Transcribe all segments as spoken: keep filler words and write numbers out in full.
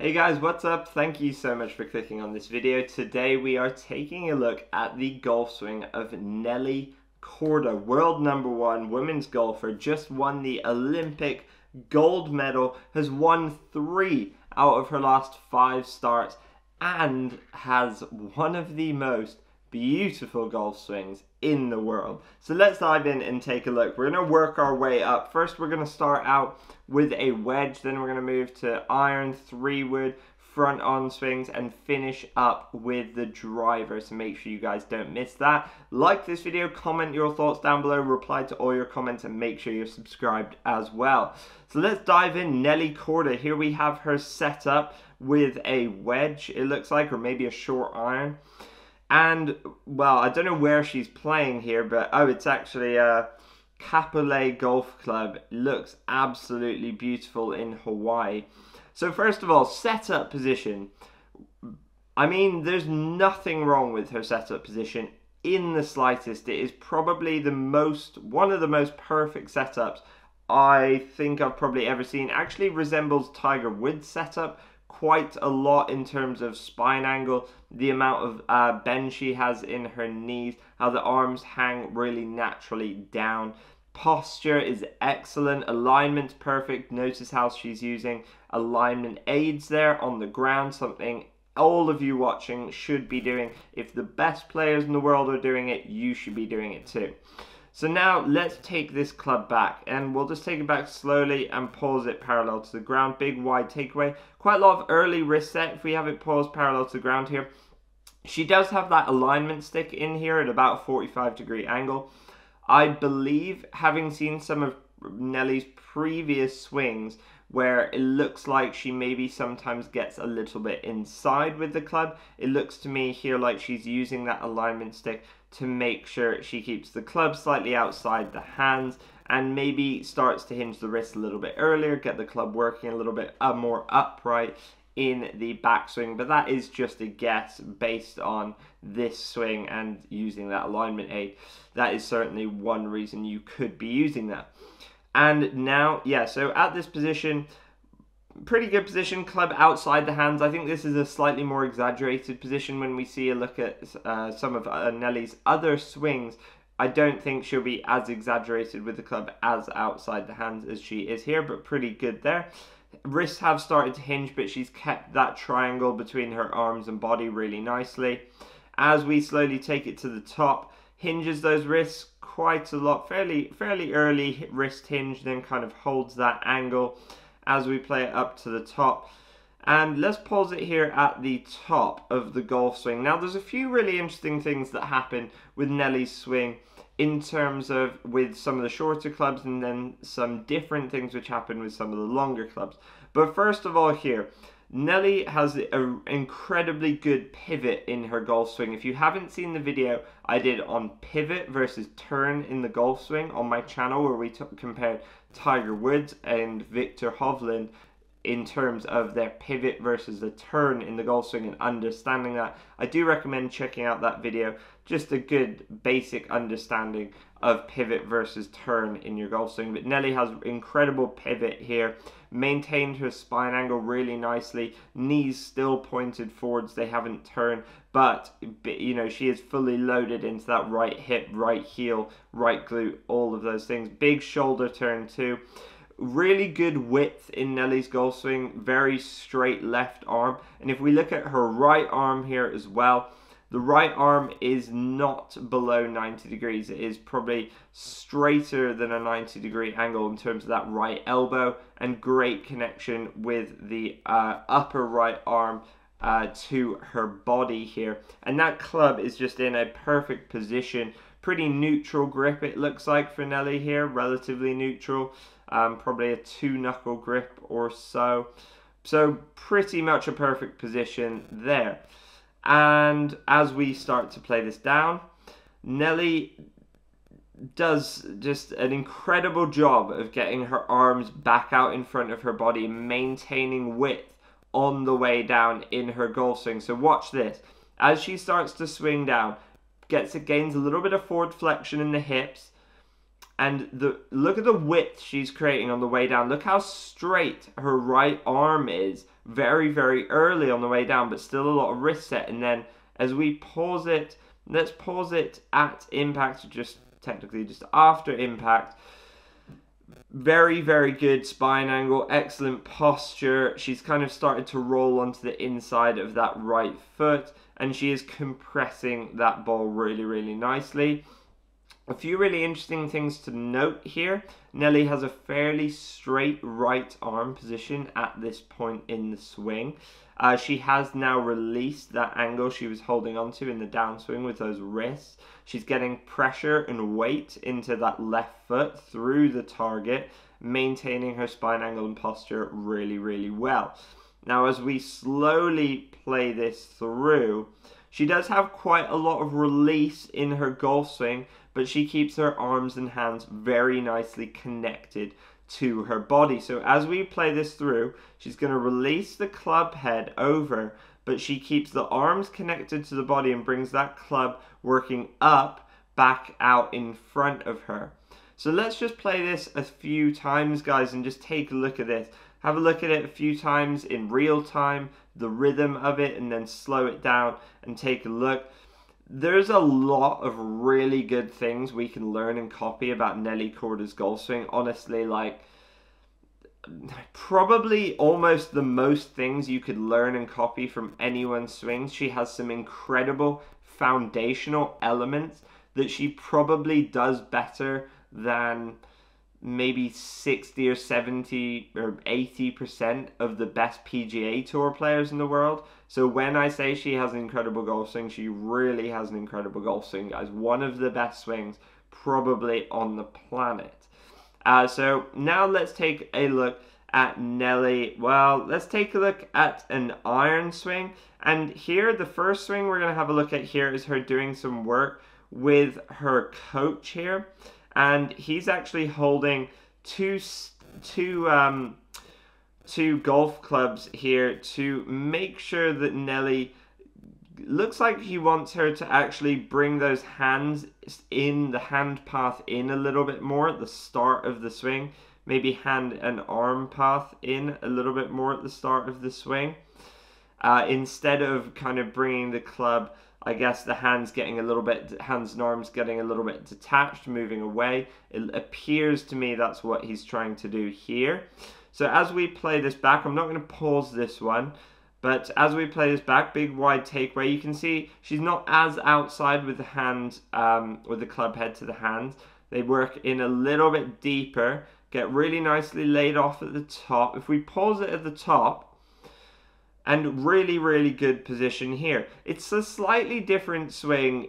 Hey guys, what's up? Thank you so much for clicking on this video. Today we are taking a look at the golf swing of Nelly Kord, world number one women's golfer, just won the Olympic gold medal, has won three out of her last five starts, and has one of the most beautiful golf swings in the world. So let's dive in and take a look. We're going to work our way up. First we're going to start out with a wedge, then we're going to move to iron, three wood, front on swings, and finish up with the driver. So make sure you guys don't miss that. Like this video, comment your thoughts down below, reply to all your comments, and make sure you're subscribed as well. So let's dive in. Nelly Kord, here we have her set up with a wedge, it looks like, or maybe a short iron. And, well, I don't know where she's playing here, but, oh, it's actually uh, Kapolei Golf Club. Looks absolutely beautiful in Hawaii. So, first of all, setup position. I mean, there's nothing wrong with her setup position in the slightest. It is probably the most, one of the most perfect setups I think I've probably ever seen. Actually resembles Tiger Woods' setup quite a lot in terms of spine angle, the amount of uh, bend she has in her knees, how the arms hang really naturally down. Posture is excellent, alignment's perfect. Notice how she's using alignment aids there on the ground, something all of you watching should be doing. If the best players in the world are doing it, you should be doing it too. So now let's take this club back, and we'll just take it back slowly and pause it parallel to the ground. Big wide takeaway. Quite a lot of early wrist set if we have it paused parallel to the ground here. She does have that alignment stick in here at about forty-five degree angle. I believe, having seen some of Nelly's previous swings where it looks like she maybe sometimes gets a little bit inside with the club, it looks to me here like she's using that alignment stick to make sure she keeps the club slightly outside the hands and maybe starts to hinge the wrist a little bit earlier, get the club working a little bit more upright in the backswing. But that is just a guess based on this swing and using that alignment aid. That is certainly one reason you could be using that. And now, yeah, so at this position, pretty good position, club outside the hands. I think this is a slightly more exaggerated position when we see a look at uh, some of uh, Nelly's other swings. I don't think she'll be as exaggerated with the club as outside the hands as she is here, but pretty good there. Wrists have started to hinge, but she's kept that triangle between her arms and body really nicely. As we slowly take it to the top, hinges those wrists quite a lot, fairly, fairly early wrist hinge, then kind of holds that angle as we play it up to the top. And let's pause it here at the top of the golf swing. Now there's a few really interesting things that happen with Nelly's swing in terms of with some of the shorter clubs, and then some different things which happen with some of the longer clubs. But first of all here, Nelly has an incredibly good pivot in her golf swing. If you haven't seen the video I did on pivot versus turn in the golf swing on my channel, where we took, compared Tiger Woods and Victor Hovland in terms of their pivot versus the turn in the golf swing and understanding that, I do recommend checking out that video. Just a good basic understanding of pivot versus turn in your golf swing. But Nelly has incredible pivot here, maintained her spine angle really nicely, knees still pointed forwards, they haven't turned, but you know, she is fully loaded into that right hip, right heel, right glute, all of those things. Big shoulder turn too. Really good width in Nelly's golf swing, very straight left arm. And if we look at her right arm here as well, the right arm is not below ninety degrees. It is probably straighter than a ninety degree angle in terms of that right elbow, and great connection with the uh, upper right arm uh, to her body here. And that club is just in a perfect position. Pretty neutral grip it looks like for Nelly here, relatively neutral. Um, probably a two-knuckle grip or so. So pretty much a perfect position there. And as we start to play this down, Nelly does just an incredible job of getting her arms back out in front of her body, maintaining width on the way down in her golf swing. So watch this. As she starts to swing down, gets, gains a little bit of forward flexion in the hips, And the look at the width she's creating on the way down. Look how straight her right arm is very, very early on the way down, but still a lot of wrist set. And then as we pause it, let's pause it at impact, just technically just after impact. Very, very good spine angle, excellent posture. She's kind of started to roll onto the inside of that right foot, and she is compressing that ball really, really nicely. A few really interesting things to note here. Nelly has a fairly straight right arm position at this point in the swing. Uh, she has now released that angle she was holding onto in the downswing with those wrists. She's getting pressure and weight into that left foot through the target, maintaining her spine angle and posture really, really well. Now, as we slowly play this through, she does have quite a lot of release in her golf swing, but she keeps her arms and hands very nicely connected to her body. So as we play this through, she's going to release the club head over, but she keeps the arms connected to the body and brings that club working up back out in front of her. So let's just play this a few times, guys, and just take a look at this. Have a look at it a few times in real time, the rhythm of it, and then slow it down and take a look. There's a lot of really good things we can learn and copy about Nelly Kord's golf swing. Honestly, like, probably almost the most things you could learn and copy from anyone's swings. She has some incredible foundational elements that she probably does better than maybe sixty or seventy or eighty percent of the best P G A Tour players in the world. So when I say she has an incredible golf swing, she really has an incredible golf swing, guys. One of the best swings probably on the planet. Uh, so now let's take a look at Nelly. Well, let's take a look at an iron swing. And here, the first swing we're going to have a look at here is her doing some work with her coach here. And he's actually holding two, two, um, two golf clubs here to make sure that Nelly looks like he wants her to actually bring those hands in, the hand path in a little bit more at the start of the swing. Maybe hand and arm path in a little bit more at the start of the swing. Uh, instead of kind of bringing the club, I guess the hands getting a little bit, hands and arms getting a little bit detached, moving away. It appears to me that's what he's trying to do here. So as we play this back, I'm not going to pause this one, but as we play this back, big wide takeaway, you can see she's not as outside with the hand, um, with the club head to the hand. They work in a little bit deeper, get really nicely laid off at the top. If we pause it at the top, and really, really good position here. It's a slightly different swing.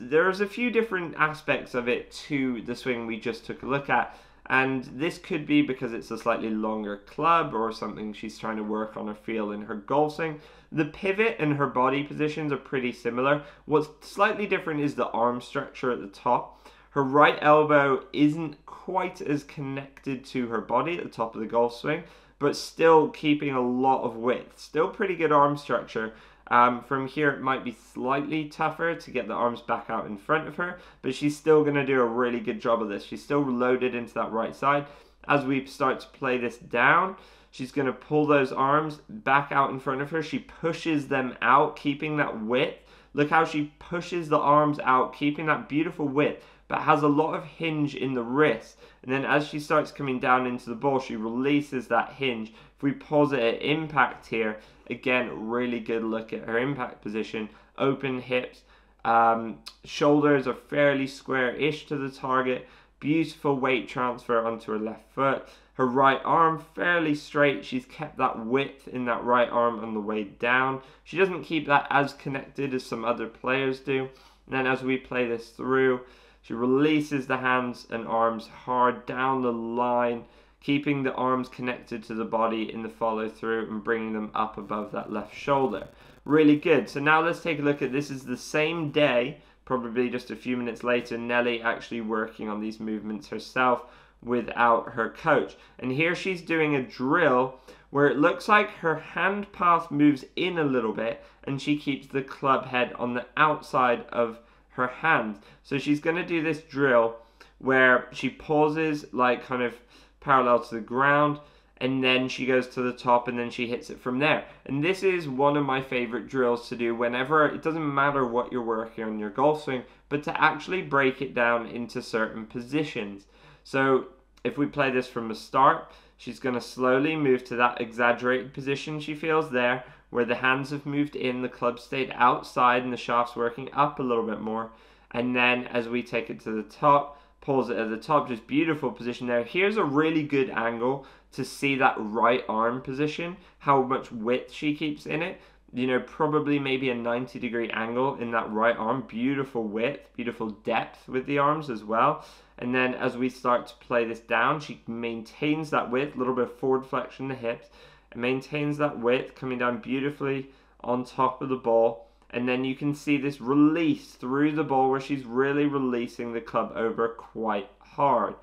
There's a few different aspects of it to the swing we just took a look at. And this could be because it's a slightly longer club or something she's trying to work on or feel in her golf swing. The pivot and her body positions are pretty similar. What's slightly different is the arm structure at the top. Her right elbow isn't quite as connected to her body at the top of the golf swing, but still keeping a lot of width. Still pretty good arm structure. Um, from here, it might be slightly tougher to get the arms back out in front of her, but she's still going to do a really good job of this. She's still loaded into that right side. As we start to play this down, she's going to pull those arms back out in front of her. She pushes them out, keeping that width. Look how she pushes the arms out, keeping that beautiful width, but has a lot of hinge in the wrist. And then as she starts coming down into the ball, she releases that hinge. If we pause it at impact here, again, really good look at her impact position. Open hips, um, shoulders are fairly square-ish to the target. Beautiful weight transfer onto her left foot. Her right arm fairly straight. She's kept that width in that right arm on the way down. She doesn't keep that as connected as some other players do. And then as we play this through, she releases the hands and arms hard down the line, keeping the arms connected to the body in the follow through and bringing them up above that left shoulder. Really good. So now let's take a look at this. Is the same day, probably just a few minutes later, Nelly actually working on these movements herself without her coach. And here she's doing a drill where it looks like her hand path moves in a little bit and she keeps the club head on the outside of her hand. So she's going to do this drill where she pauses, like kind of parallel to the ground, and then she goes to the top and then she hits it from there. And this is one of my favorite drills to do whenever, it doesn't matter what you're working on your golf swing, but to actually break it down into certain positions. So if we play this from the start, she's going to slowly move to that exaggerated position she feels there, where the hands have moved in, the club stayed outside, and the shaft's working up a little bit more. And then as we take it to the top, pulls it at the top, just beautiful position there. Here's a really good angle to see that right arm position, how much width she keeps in it. You know, probably maybe a ninety degree angle in that right arm. Beautiful width, beautiful depth with the arms as well. And then as we start to play this down, she maintains that width, a little bit of forward flexion in the hips, and maintains that width, coming down beautifully on top of the ball. And then you can see this release through the ball where she's really releasing the club over quite hard.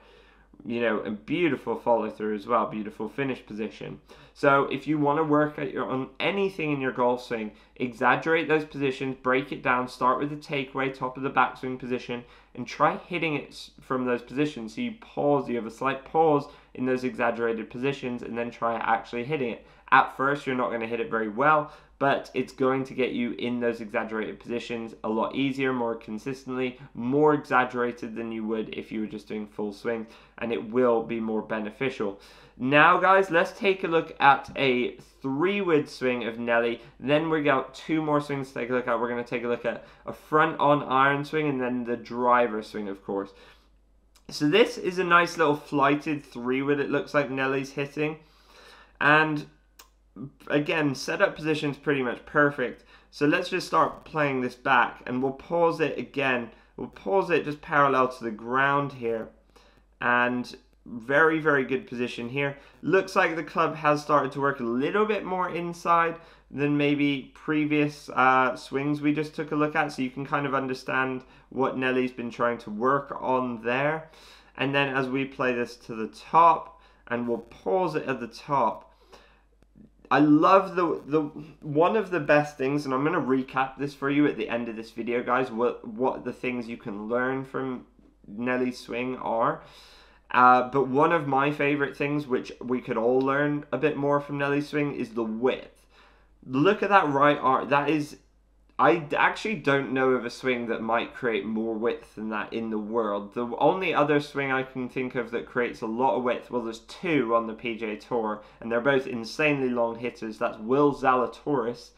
You know, a beautiful follow through as well, beautiful finish position. So if you want to work at your, on anything in your golf swing, exaggerate those positions, break it down, start with the takeaway, top of the backswing position, and try hitting it from those positions. So you pause, you have a slight pause in those exaggerated positions, and then try actually hitting it. At first, you're not going to hit it very well, but it's going to get you in those exaggerated positions a lot easier, more consistently, more exaggerated than you would if you were just doing full swing, and it will be more beneficial. Now, guys, let's take a look at a three-wood swing of Nelly. Then we got two more swings to take a look at. We're going to take a look at a front-on iron swing and then the driver swing, of course. So this is a nice little flighted three-wood it looks like Nelly's hitting. And again, setup position is pretty much perfect. So let's just start playing this back, and we'll pause it again. We'll pause it just parallel to the ground here, and very, very good position here. Looks like the club has started to work a little bit more inside than maybe previous uh, swings we just took a look at, so you can kind of understand what Nelly's been trying to work on there. And then as we play this to the top, and we'll pause it at the top, I love the, the one of the best things, and I'm going to recap this for you at the end of this video, guys, what, what the things you can learn from Nelly's swing are. Uh, but one of my favorite things, which we could all learn a bit more from Nelly's swing, is the width. Look at that right arm. That is, I actually don't know of a swing that might create more width than that in the world. The only other swing I can think of that creates a lot of width, well, there's two on the P G A Tour, and they're both insanely long hitters. That's Will Zalatoris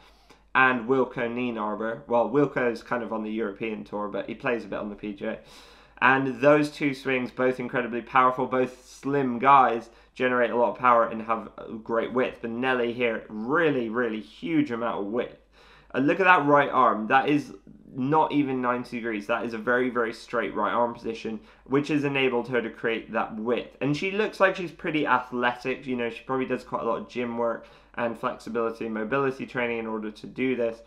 and Wilco Nienarber. Well, Wilco's kind of on the European Tour, but he plays a bit on the P G A. And those two swings, both incredibly powerful, both slim guys, generate a lot of power and have great width. But Nelly here, really, really huge amount of width. Look at that right arm. That is not even ninety degrees. That is a very, very straight right arm position, which has enabled her to create that width. And she looks like she's pretty athletic. You know, she probably does quite a lot of gym work and flexibility and mobility training in order to do this.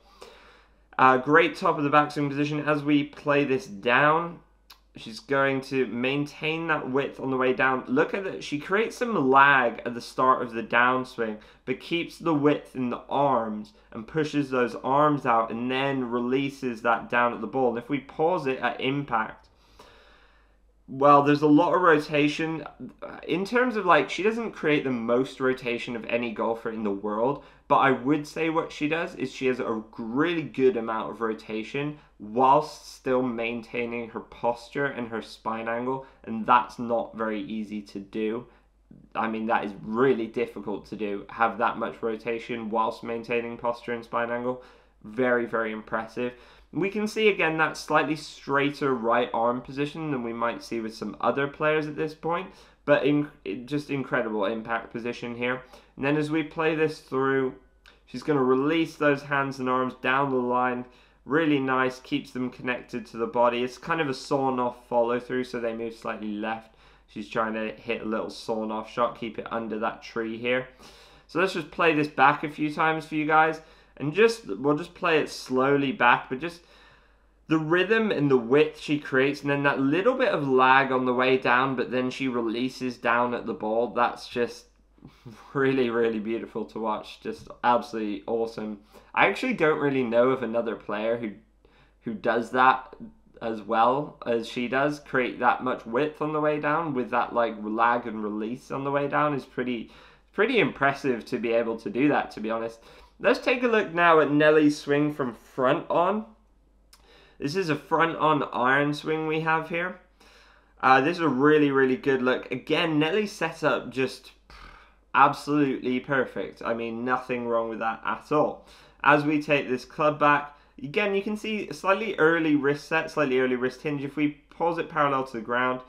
Uh, great top of the backswing position. As we play this down, she's going to maintain that width on the way down. Look at it. She creates some lag at the start of the downswing, but keeps the width in the arms and pushes those arms out, and then releases that down at the ball. And if we pause it at impact, well, there's a lot of rotation. In terms of, like, she doesn't create the most rotation of any golfer in the world, but I would say what she does is she has a really good amount of rotation whilst still maintaining her posture and her spine angle, and that's not very easy to do. I mean, that is really difficult to do, have that much rotation whilst maintaining posture and spine angle. Very, very impressive. We can see again that slightly straighter right arm position than we might see with some other players at this point, but in, just incredible impact position here. And then as we play this through, she's going to release those hands and arms down the line. Really nice, keeps them connected to the body. It's kind of a sawn-off follow-through, so they move slightly left. She's trying to hit a little sawn-off shot, keep it under that tree here. So let's just play this back a few times for you guys. And just, we'll just play it slowly back, but just the rhythm and the width she creates, and then that little bit of lag on the way down, but then she releases down at the ball. That's just really, really beautiful to watch. Just absolutely awesome. I actually don't really know of another player who who does that as well as she does, create that much width on the way down with that like lag and release on the way down is pretty pretty impressive to be able to do that, to be honest. Let's take a look now at Nelly's swing from front on. This is a front on iron swing we have here. Uh, this is a really, really good look. Again, Nelly's setup just absolutely perfect. I mean, nothing wrong with that at all. As we take this club back, again, you can see slightly early wrist set, slightly early wrist hinge. If we pause it parallel to the ground,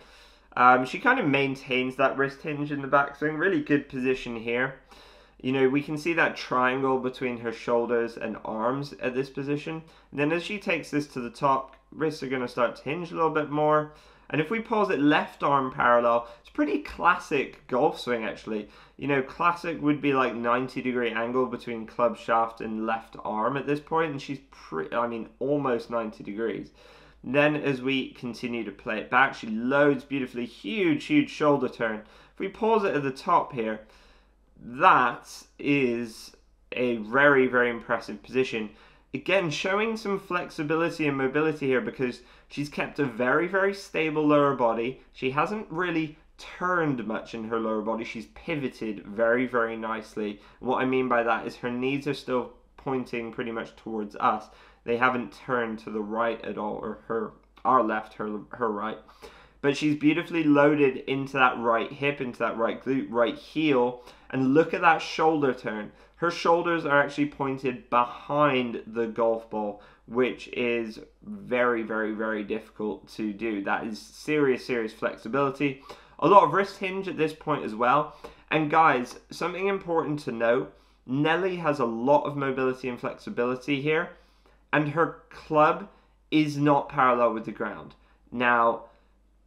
um, she kind of maintains that wrist hinge in the backswing. Really good position here. You know, we can see that triangle between her shoulders and arms at this position. And then as she takes this to the top, wrists are going to start to hinge a little bit more. And if we pause it left arm parallel, it's pretty classic golf swing actually. You know, classic would be like ninety degree angle between club shaft and left arm at this point, and she's pretty, I mean, almost ninety degrees. Then as we continue to play it back, she loads beautifully, huge, huge shoulder turn. If we pause it at the top here, that is a very, very impressive position. Again, showing some flexibility and mobility here because she's kept a very, very stable lower body. She hasn't really turned much in her lower body. She's pivoted very, very nicely. What I mean by that is her knees are still pointing pretty much towards us. They haven't turned to the right at all, or her, our left, her, her right. But she's beautifully loaded into that right hip, into that right glute, right heel. And look at that shoulder turn. Her shoulders are actually pointed behind the golf ball, which is very, very, very difficult to do. That is serious, serious flexibility. A lot of wrist hinge at this point as well. And guys, something important to note, Nelly has a lot of mobility and flexibility here. And her club is not parallel with the ground. Now,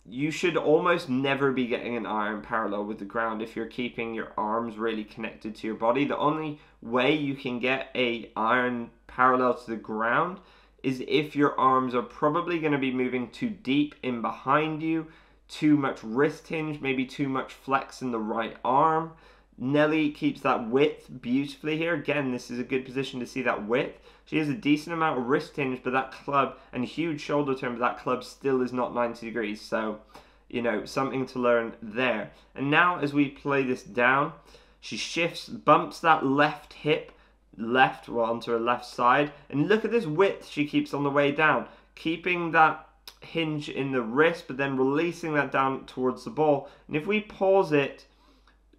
you should almost never be getting an iron parallel with the ground if you're keeping your arms really connected to your body. The only way you can get an iron parallel to the ground is if your arms are probably going to be moving too deep in behind you, too much wrist hinge, maybe too much flex in the right arm. Nelly keeps that width beautifully here. Again, this is a good position to see that width. She has a decent amount of wrist hinge, but that club and huge shoulder turn, but that club still is not ninety degrees. So, you know, something to learn there. And now as we play this down, she shifts, bumps that left hip, left, well, onto her left side. And look at this width she keeps on the way down, keeping that hinge in the wrist, but then releasing that down towards the ball. And if we pause it,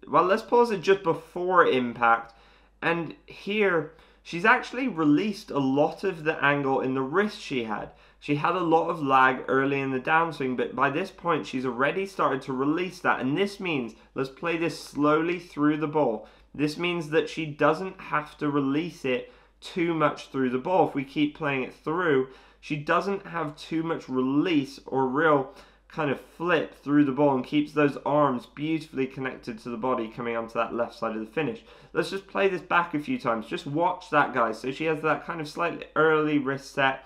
well, let's pause it just before impact, and here she's actually released a lot of the angle in the wrist she had. She had a lot of lag early in the downswing, but by this point she's already started to release that, and this means, let's play this slowly through the ball, this means that she doesn't have to release it too much through the ball. If we keep playing it through, she doesn't have too much release or real kind of flip through the ball and keeps those arms beautifully connected to the body coming onto that left side of the finish. Let's just play this back a few times. Just watch that, guys. So she has that kind of slightly early wrist set.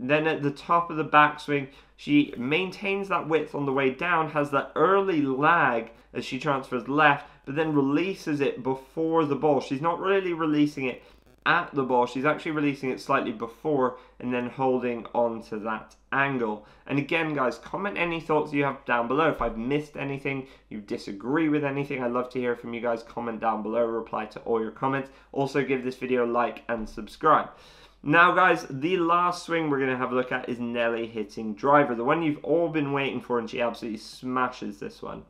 Then at the top of the backswing, she maintains that width on the way down, has that early lag as she transfers left, but then releases it before the ball. She's not really releasing it at the ball, she's actually releasing it slightly before and then holding on to that angle. And again, guys, comment any thoughts you have down below. If I've missed anything, you disagree with anything, I'd love to hear from you guys. Comment down below, reply to all your comments. Also give this video a like and subscribe. Now guys, the last swing we're going to have a look at is Nelly hitting driver, the one you've all been waiting for, and she absolutely smashes this one.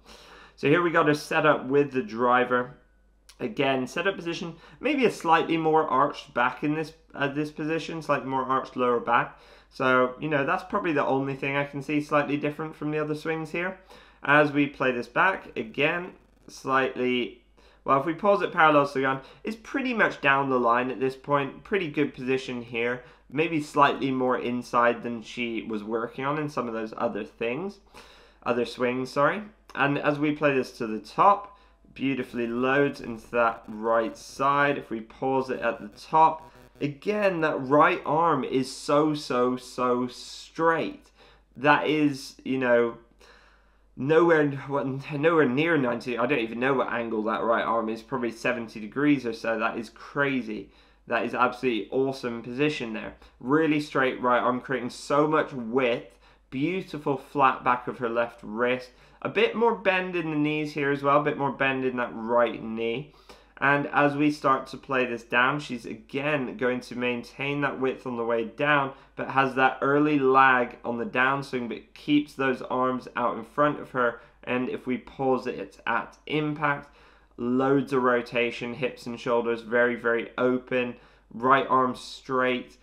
So here we got her set up with the driver. Again, setup position, maybe a slightly more arched back in this uh, this position, slightly more arched lower back. So, you know, that's probably the only thing I can see slightly different from the other swings here. As we play this back, again, slightly, well, if we pause it parallel to the ground, it's pretty much down the line at this point. Pretty good position here. Maybe slightly more inside than she was working on in some of those other things, other swings, sorry. And as we play this to the top, beautifully loads into that right side. If we pause it at the top, again, that right arm is so, so, so straight. That is, you know, nowhere nowhere near ninety. I don't even know what angle that right arm is. Probably seventy degrees or so. That is crazy. That is absolutely awesome position there. Really straight right arm, creating so much width. Beautiful flat back of her left wrist. A bit more bend in the knees here as well. A bit more bend in that right knee. And as we start to play this down, she's again going to maintain that width on the way down, but has that early lag on the downswing, but keeps those arms out in front of her. And if we pause it, it's at impact. Loads of rotation, hips and shoulders very, very open, right arm straight,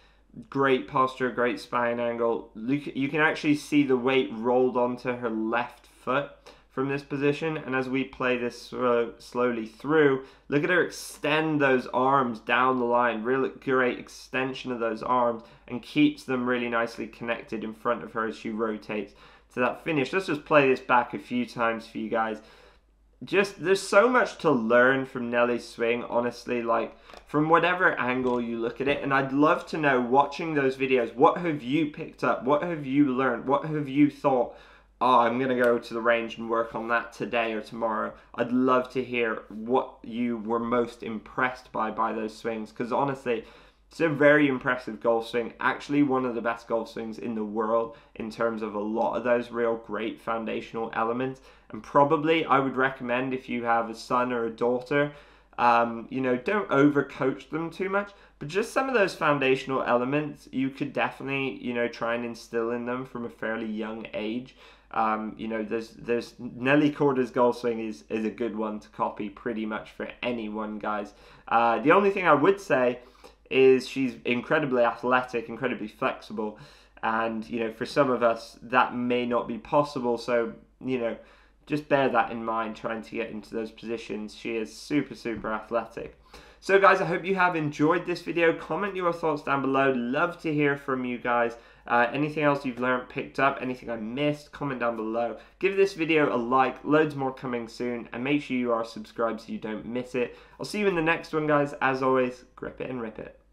great posture, great spine angle. You can actually see the weight rolled onto her left foot from this position. And as we play this slow, slowly through, look at her extend those arms down the line, really great extension of those arms, and keeps them really nicely connected in front of her as she rotates to that finish. Let's just play this back a few times for you guys. Just, there's so much to learn from Nelly's swing, honestly, like from whatever angle you look at it. And I'd love to know, watching those videos, what have you picked up? What have you learned? What have you thought, oh, I'm going to go to the range and work on that today or tomorrow? I'd love to hear what you were most impressed by, by those swings. Because honestly, it's a very impressive golf swing. Actually one of the best golf swings in the world in terms of a lot of those real great foundational elements. And probably I would recommend, if you have a son or a daughter, um, you know, don't overcoach them too much. But just some of those foundational elements, you could definitely, you know, try and instill in them from a fairly young age. Um, you know, there's, there's Nelly Kord's golf swing is, is a good one to copy pretty much for anyone, guys. Uh, the only thing I would say is she's incredibly athletic, incredibly flexible, and you know, for some of us that may not be possible, so you know, just bear that in mind trying to get into those positions. She is super super athletic. So guys, I hope you have enjoyed this video. Comment your thoughts down below, love to hear from you guys. Uh, anything else you've learned, picked up, anything I missed, comment down below. Give this video a like, loads more coming soon, and make sure you are subscribed so you don't miss it. I'll see you in the next one, guys. As always, grip it and rip it.